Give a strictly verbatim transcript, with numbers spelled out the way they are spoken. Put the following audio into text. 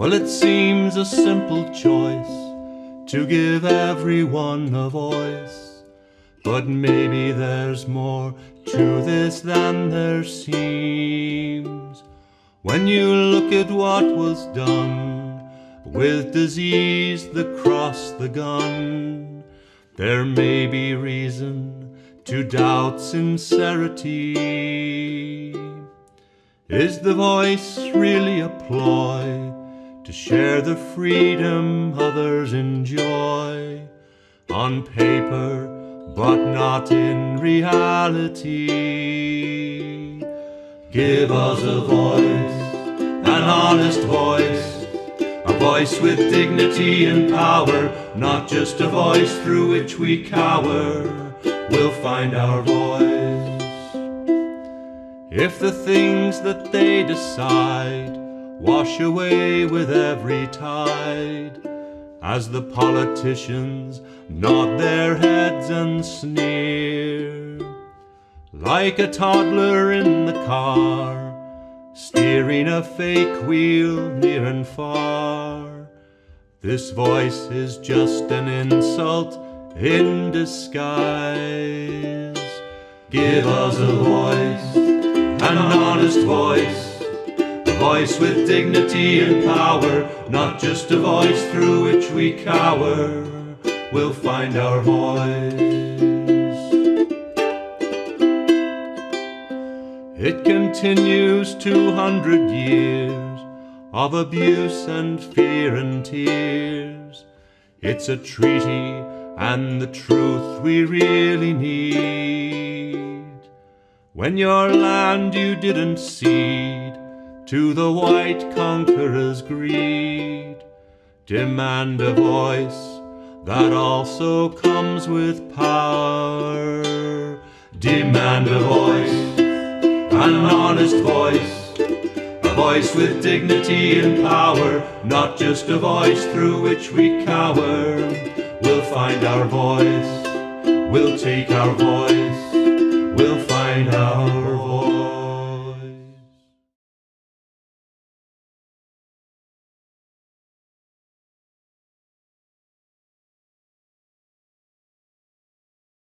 Well, it seems a simple choice to give everyone a voice, but maybe there's more to this than there seems. When you look at what was done with disease, the cross, the gun, there may be reason to doubt sincerity. Is the voice really a ploy to share the freedom others enjoy? On paper, but not in reality. Give us a voice, an honest voice, a voice with dignity and power, not just a voice through which we cower. We'll find our voice. If the things that they decide wash away with every tide, as the politicians nod their heads and sneer, like a toddler in the car, steering a fake wheel near and far. This voice is just an insult in disguise. Give us a voice, an honest voice, a voice with dignity and power, not just a voice through which we cower. We'll find our voice. It continues two hundred years of abuse and fear and tears. It's a treaty and the truth we really need. When your land you didn't cede to the white conqueror's greed, demand a voice that also comes with power. Demand a voice, an honest voice, a voice with dignity and power, not just a voice through which we cower. We'll find our voice, we'll take our voice, we'll find our voice.